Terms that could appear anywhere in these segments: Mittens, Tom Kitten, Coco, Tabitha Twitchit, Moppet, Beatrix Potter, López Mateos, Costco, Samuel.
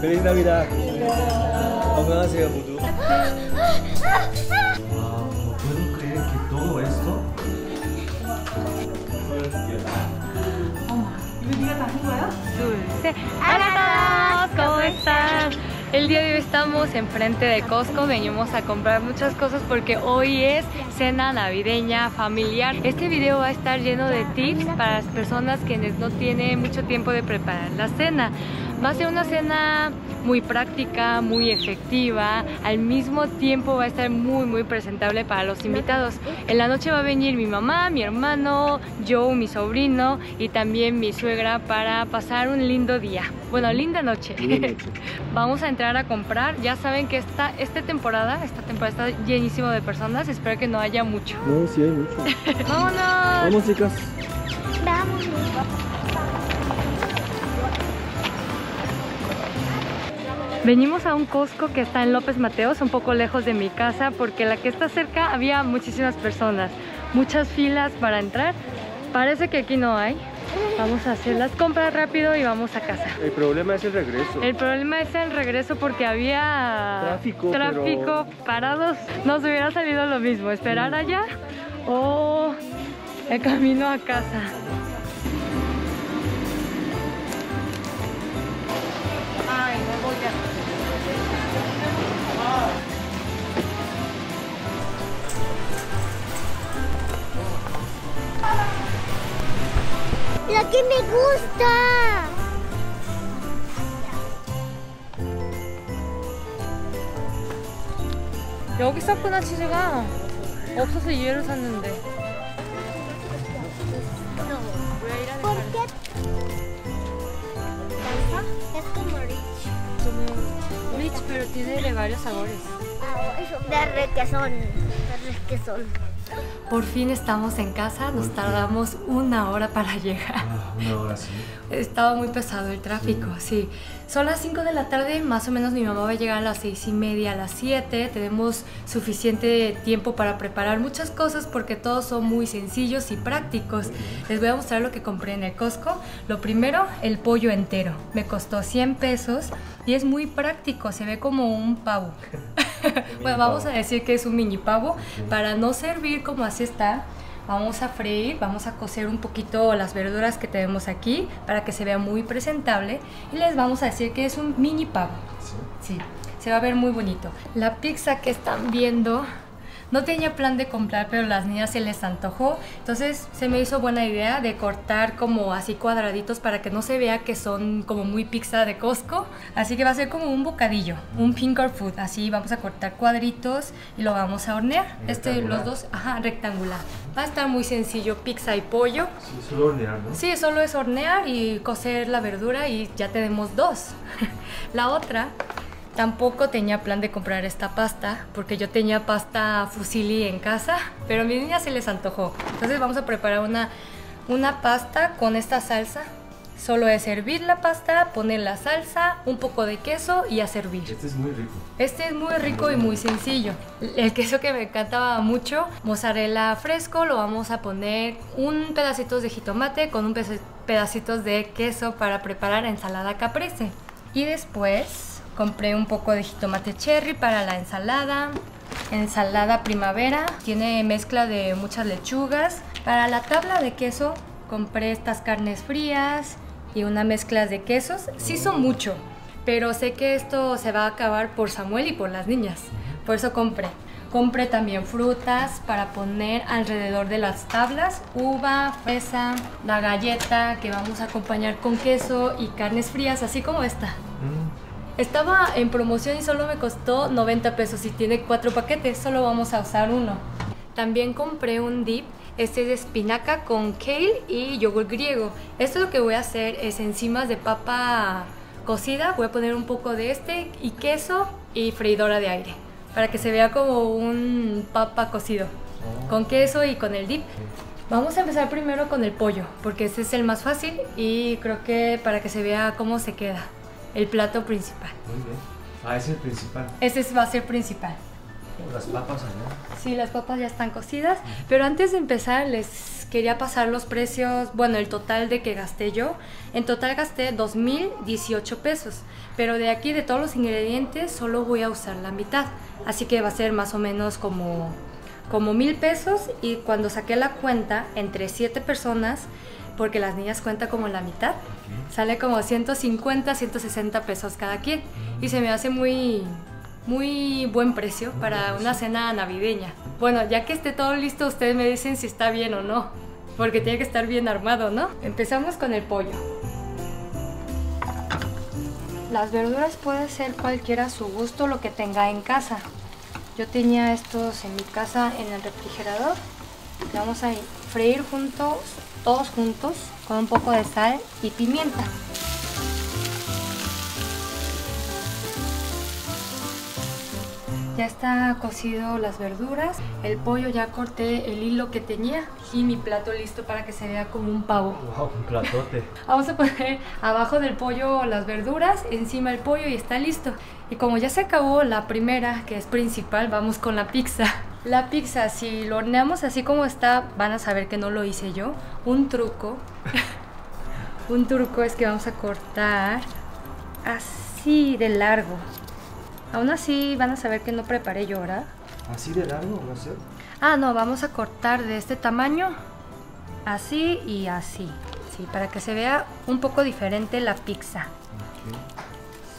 ¡Feliz Navidad! ¡Ojalá futuro! ¡Wow! No puedo creer que todo esto... ¡Hola a todos! ¿Cómo están? El día de hoy estamos enfrente de Costco, venimos a comprar muchas cosas porque hoy es cena navideña, familiar. Este video va a estar lleno de tips para las personas quienes no tienen mucho tiempo de preparar la cena. Va a ser una cena muy práctica, muy efectiva, al mismo tiempo va a estar muy presentable para los invitados. En la noche va a venir mi mamá, mi hermano, yo, mi sobrino y también mi suegra para pasar un lindo día. Bueno, linda noche. Vamos a entrar a comprar. Ya saben que esta temporada está llenísimo de personas. Espero que no haya mucho. No, sí hay mucho. ¡Vámonos! Vamos, chicas. Vamos. Venimos a un Costco que está en López Mateos, un poco lejos de mi casa, porque la que está cerca había muchísimas personas, muchas filas para entrar. Parece que aquí no hay. Vamos a hacer las compras rápido y vamos a casa. El problema es el regreso. El problema es el regreso porque había tráfico pero... parados. Nos hubiera salido lo mismo, esperar allá o el camino a casa. Ay, no voy a... ¡Lo que me gusta! 여기 사쿠나 치즈가 없어서 얘를 샀는데. ¿Por qué? Es como rich, pero tiene de varios sabores. De requesón. Por fin estamos en casa, nos tardamos una hora para llegar. Una hora, sí. Estaba muy pesado el tráfico, sí. Son las 5 de la tarde, más o menos mi mamá va a llegar a las 6:30, a las 7. Tenemos suficiente tiempo para preparar muchas cosas porque todos son muy sencillos y prácticos. Les voy a mostrar lo que compré en el Costco. Lo primero, el pollo entero. Me costó 100 pesos y es muy práctico, se ve como un pavo. Bueno, vamos a decir que es un mini pavo. Para no servir como así está, vamos a freír, vamos a cocer un poquito las verduras que tenemos aquí para que se vea muy presentable y les vamos a decir que es un mini pavo. Sí, se va a ver muy bonito. La pizza que están viendo, no tenía plan de comprar, pero las niñas se les antojó, entonces se me hizo buena idea de cortar como así cuadraditos para que no se vea que son como muy pizza de Costco. Así que va a ser como un bocadillo, un finger food. Así vamos a cortar cuadritos y lo vamos a hornear. Los dos, ajá, rectangular. Va a estar muy sencillo, pizza y pollo. Sí, solo hornear, ¿no? Sí, solo es hornear y cocer la verdura y ya tenemos dos. La otra... Tampoco tenía plan de comprar esta pasta porque yo tenía pasta fusilli en casa, pero a mis niñas se les antojó. Entonces vamos a preparar una pasta con esta salsa. Solo es hervir la pasta, poner la salsa, un poco de queso y a servir. Este es muy rico. Este es muy rico y muy sencillo. El queso que me encantaba mucho, mozzarella fresco, lo vamos a poner un pedacito de jitomate con un pedacito de queso para preparar ensalada caprese. Y después... compré un poco de jitomate cherry para la ensalada. Ensalada primavera. Tiene mezcla de muchas lechugas. Para la tabla de queso compré estas carnes frías y una mezcla de quesos. Sí son mucho, pero sé que esto se va a acabar por Samuel y por las niñas. Por eso compré. Compré también frutas para poner alrededor de las tablas. Uva, fresa, la galleta que vamos a acompañar con queso y carnes frías, así como esta. Estaba en promoción y solo me costó 90 pesos y tiene 4 paquetes, solo vamos a usar uno. También compré un dip, este es de espinaca con kale y yogur griego. Esto lo que voy a hacer es encimas de papa cocida, voy a poner un poco de este y queso y freidora de aire. Para que se vea como un papa cocido, con queso y con el dip. Vamos a empezar primero con el pollo, porque este es el más fácil y creo que para que se vea cómo se queda. El plato principal. Muy bien. Ah, ese es el principal. Ese va a ser principal. Las papas allá. Sí, las papas ya están cocidas. Pero antes de empezar, les quería pasar los precios, bueno, el total de que gasté yo. En total gasté 2.018 pesos, pero de aquí, de todos los ingredientes, solo voy a usar la mitad. Así que va a ser más o menos como 1,000 pesos, y cuando saqué la cuenta entre 7 personas, porque las niñas cuentan como la mitad, sale como 150, 160 pesos cada quien, y se me hace muy buen precio para una cena navideña. Bueno, ya que esté todo listo, ustedes me dicen si está bien o no, porque tiene que estar bien armado, ¿no? Empezamos con el pollo. Las verduras puede ser cualquiera a su gusto, lo que tenga en casa. Yo tenía estos en mi casa en el refrigerador. Vamos a freír juntos, todos juntos, con un poco de sal y pimienta. Ya está cocido las verduras, el pollo, ya corté el hilo que tenía y mi plato listo para que se vea como un pavo. ¡Wow! Un platote. Vamos a poner abajo del pollo las verduras, encima el pollo y está listo. Y como ya se acabó la primera, que es principal, vamos con la pizza. La pizza, si lo horneamos así como está, van a saber que no lo hice yo. Un truco es que vamos a cortar así de largo. Aún así van a saber que no preparé yo, ¿verdad? ¿Así de largo va a ser? Ah, no, vamos a cortar de este tamaño, así y así, sí, para que se vea un poco diferente la pizza. Okay.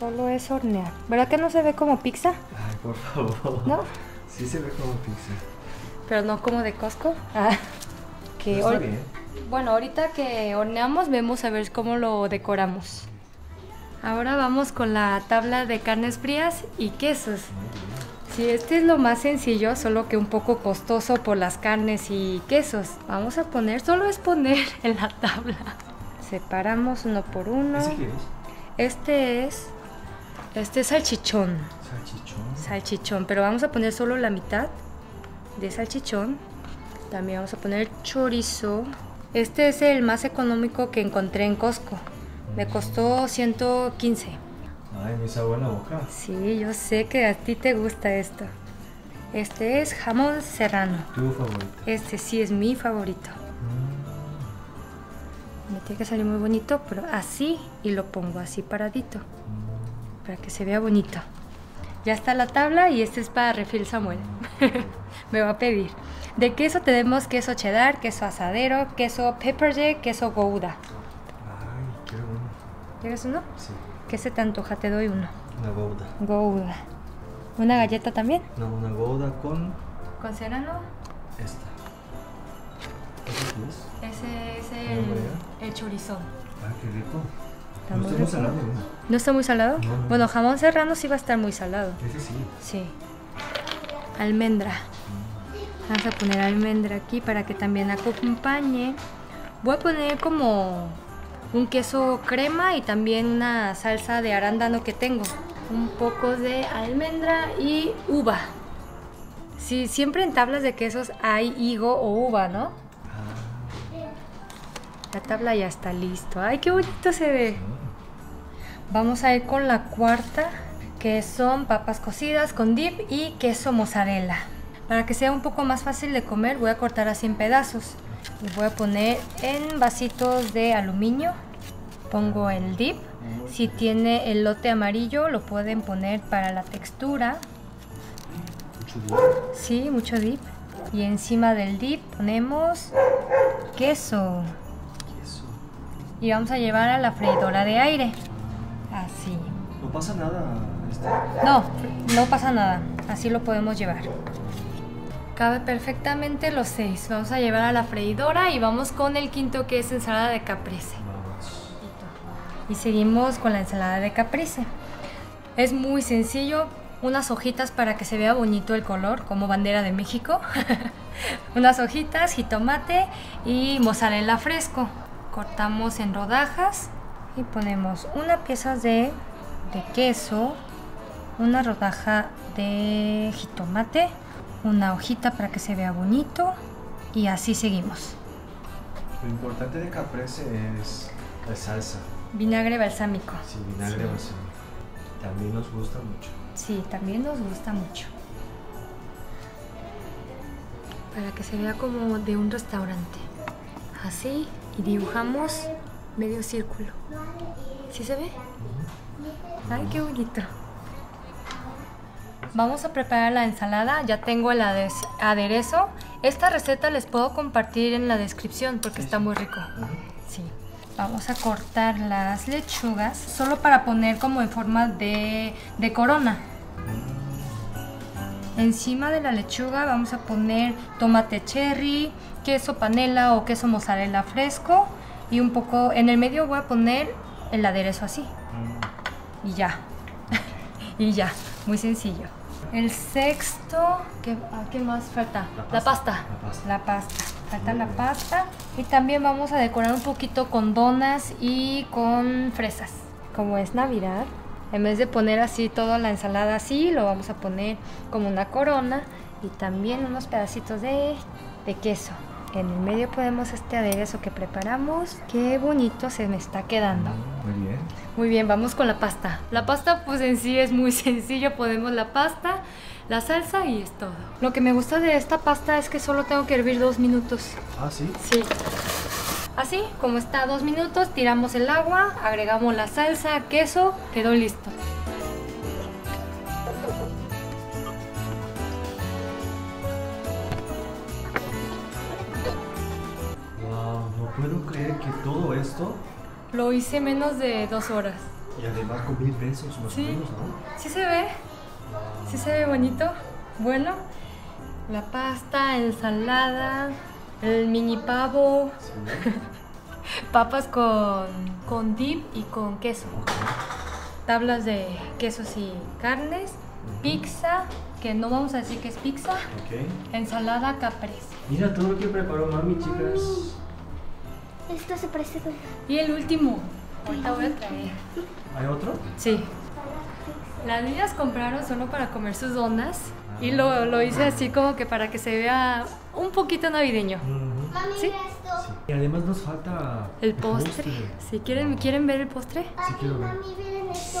Solo es hornear. ¿Verdad que no se ve como pizza? Ay, por favor. ¿No? Sí se ve como pizza. Pero no como de Costco. Ah, que no está bien. Bueno, ahorita que horneamos vemos a ver cómo lo decoramos. Ahora vamos con la tabla de carnes frías y quesos. Sí, este es lo más sencillo, solo que un poco costoso por las carnes y quesos. Vamos a poner, solo es poner en la tabla. Separamos uno por uno. ¿Ese qué es? Este es salchichón. ¿Salchichón? Salchichón, pero vamos a poner solo la mitad de salchichón. También vamos a poner chorizo. Este es el más económico que encontré en Costco. Me costó 115. Ay, me hizo buena boca. Sí, yo sé que a ti te gusta esto. Este es jamón serrano. ¿Tu favorito? Este sí es mi favorito. Me tiene que salir muy bonito, pero así, y lo pongo así paradito, para que se vea bonito. Ya está la tabla y este es para refil Samuel. Me va a pedir. De queso tenemos queso cheddar, queso asadero, queso pepperjack, queso gouda. ¿Quieres uno? Sí. ¿Qué se te antoja? Te doy uno. Una gouda. Gouda. ¿Una galleta también? No, una gouda con... ¿Con serrano? Esta. ¿Ese qué es? Ese es el chorizón. Ah, qué rico. No está muy salado, ¿no? ¿No está muy salado? No, no. Bueno, jamón serrano sí va a estar muy salado. Ese sí. Sí. Almendra. Vamos a poner almendra aquí para que también acompañe. Voy a poner como... un queso crema y también una salsa de arándano que tengo. Un poco de almendra y uva. Sí, siempre en tablas de quesos hay higo o uva, ¿no? La tabla ya está lista. ¡Ay, qué bonito se ve! Vamos a ir con la cuarta, que son papas cocidas con dip y queso mozzarella. Para que sea un poco más fácil de comer, voy a cortar así en pedazos. Los voy a poner en vasitos de aluminio. Pongo el dip. Si tiene elote amarillo, lo pueden poner para la textura. Sí, mucho dip. Y encima del dip ponemos queso. Y vamos a llevar a la freidora de aire. Así. ¿No pasa nada? No, no pasa nada. Así lo podemos llevar. Cabe perfectamente los 6. Vamos a llevar a la freidora y vamos con el quinto, que es ensalada de caprese. Y seguimos con la ensalada de caprese. Es muy sencillo, unas hojitas para que se vea bonito el color, como bandera de México. Unas hojitas, jitomate y mozzarella fresco. Cortamos en rodajas y ponemos una pieza de queso, una rodaja de jitomate, una hojita para que se vea bonito y así seguimos. Lo importante de caprese es la salsa. Vinagre balsámico. Sí, vinagre balsámico. También nos gusta mucho. Sí, también nos gusta mucho. Para que se vea como de un restaurante. así y dibujamos medio círculo. ¿Sí se ve? ¡Ay, qué bonito! Vamos a preparar la ensalada. Ya tengo el aderezo. Esta receta les puedo compartir en la descripción porque está muy rico. Sí. Vamos a cortar las lechugas solo para poner como en forma de corona. Encima de la lechuga vamos a poner tomate cherry, queso panela o queso mozzarella fresco y un poco, en el medio voy a poner el aderezo así. Y ya. Y ya. Muy sencillo. El sexto, ¿qué más falta? La pasta. La pasta. Falta la pasta. Y también vamos a decorar un poquito con donas y con fresas. Como es Navidad, en vez de poner así toda la ensalada así, lo vamos a poner como una corona y también unos pedacitos de queso. En el medio ponemos este aderezo que preparamos. ¡Qué bonito se me está quedando! Muy bien. Muy bien, vamos con la pasta. La pasta pues en sí es muy sencillo. Ponemos la pasta, la salsa y es todo. Lo que me gusta de esta pasta es que solo tengo que hervir 2 minutos. ¿Ah, sí? Sí. Así, como está 2 minutos, tiramos el agua, agregamos la salsa, queso, quedó listo. ¿Puedo creer que todo esto lo hice en menos de 2 horas? Y además con 1000 pesos más o menos, ¿no? Sí se ve, sí se ve bonito. Bueno, la pasta, ensalada, el mini pavo, ¿sí? Papas con dip y con queso. Okay. Tablas de quesos y carnes, pizza, que no vamos a decir que es pizza, okay. Ensalada caprese. Mira todo lo que preparó mami, chicas. Esto se parece con... Y el último. Ahorita voy a traer. ¿Hay otro? Sí. Las niñas compraron solo para comer sus donas. Y lo hice así como que para que se vea un poquito navideño. ¿Sí? ¿Sí? Y además nos falta... El postre. Si ¿Quieren ver el postre? Sí, quiero ver. Mami, miren esto.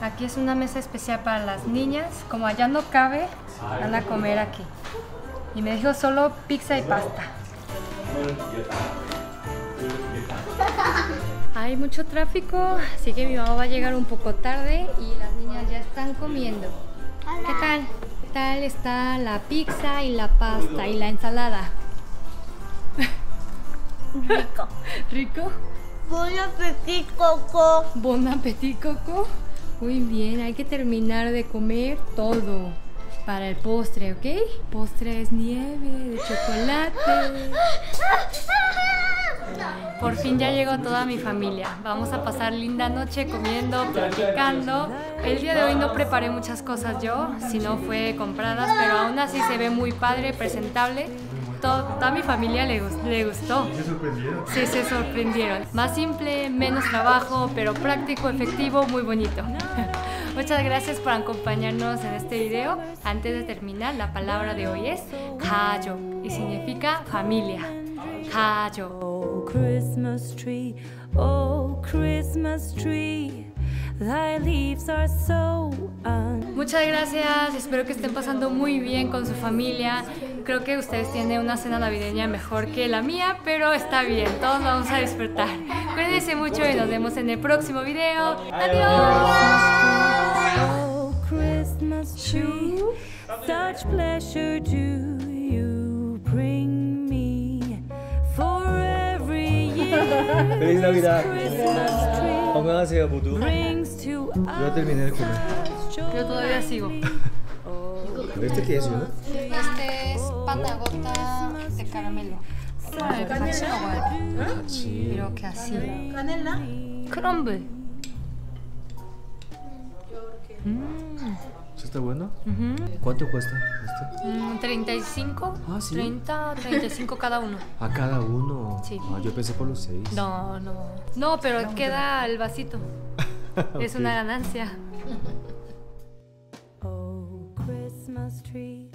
Aquí es una mesa especial para las niñas. Como allá no cabe, van a comer aquí. Y me dijo solo pizza y pasta. Hay mucho tráfico, así que mi mamá va a llegar un poco tarde y las niñas ya están comiendo. Hola. ¿Qué tal? ¿Qué tal está la pizza y la pasta y la ensalada? Rico. ¿Rico? Bon appétit, Coco. Bon appétit, Coco. Muy bien, hay que terminar de comer todo para el postre, ¿ok? El postre es nieve de chocolate. Por fin ya llegó toda mi familia. Vamos a pasar linda noche comiendo, platicando. El día de hoy no preparé muchas cosas yo, sino fue compradas, pero aún así se ve muy padre, presentable. Toda mi familia le gustó. ¿Se sorprendieron? Sí, se sorprendieron. Más simple, menos trabajo, pero práctico, efectivo, muy bonito. Muchas gracias por acompañarnos en este video. Antes de terminar, la palabra de hoy es 가족 y significa familia. 가족. Oh Christmas tree, oh Christmas tree. Muchas gracias, espero que estén pasando muy bien con su familia. Creo que ustedes tienen una cena navideña mejor que la mía, pero está bien, todos vamos a disfrutar. Cuídense mucho y nos vemos en el próximo video. ¡Adiós! ¡Feliz Navidad! Congratulencia, Budu. Yo terminé de comer. Yo todavía sigo. ¿Este qué es, verdad? Este es panagota de caramelo. ¿Canela? Iroque así. ¿Canela? Crumble. ¿Está bueno? ¿Cuánto cuesta este? 35. Ah, sí. 30, 35 cada uno. ¿A cada uno? Sí. Ah, yo pensé por los 6. No, no. No, pero queda el vasito. Es una ganancia. Oh, Christmas tree.